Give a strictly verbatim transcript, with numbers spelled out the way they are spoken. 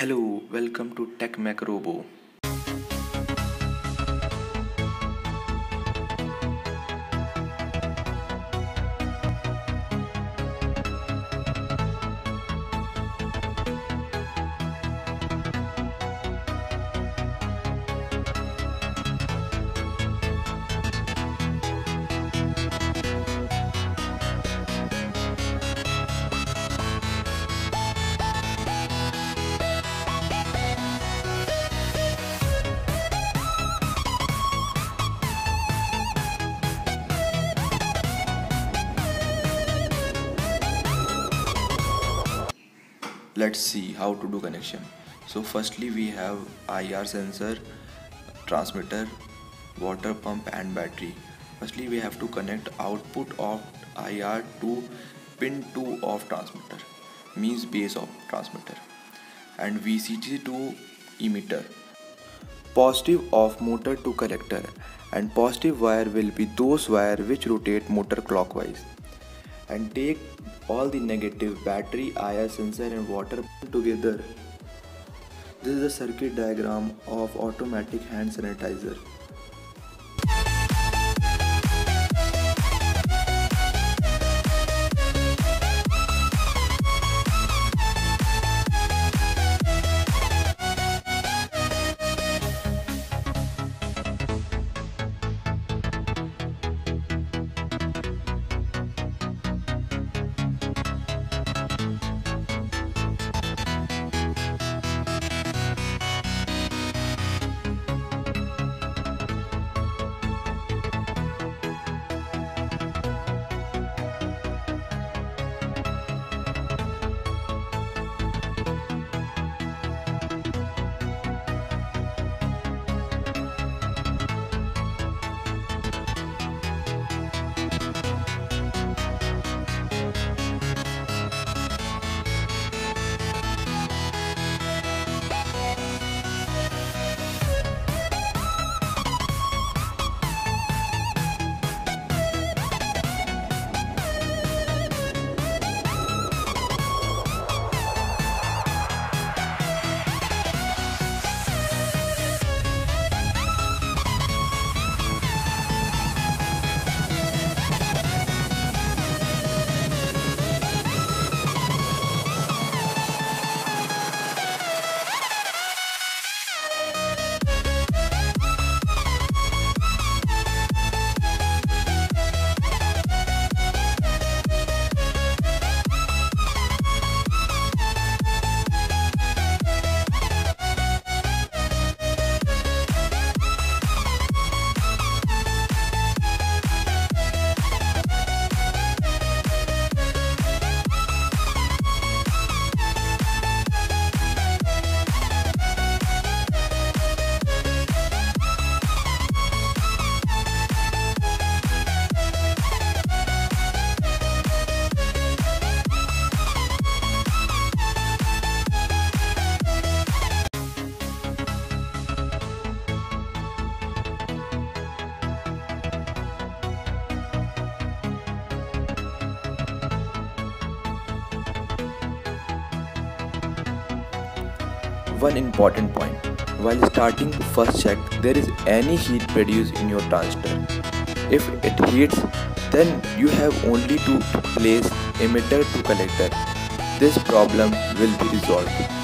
Hello, welcome to Tech-mech-Robo. Let's see how to do connection. So firstly we have I R sensor, transmitter, water pump and battery. Firstly we have to connect output of I R to pin two of transmitter, means base of transmitter, and V C C to emitter. Positive of motor to collector, and positive wire will be those wire which rotate motor clockwise. And take all the negative battery, I R sensor and water together. This is a circuit diagram of automatic hand sanitizer. One important point, while starting to first check there is any heat produced in your transistor. If it heats, then you have only to place emitter to collector. This problem will be resolved.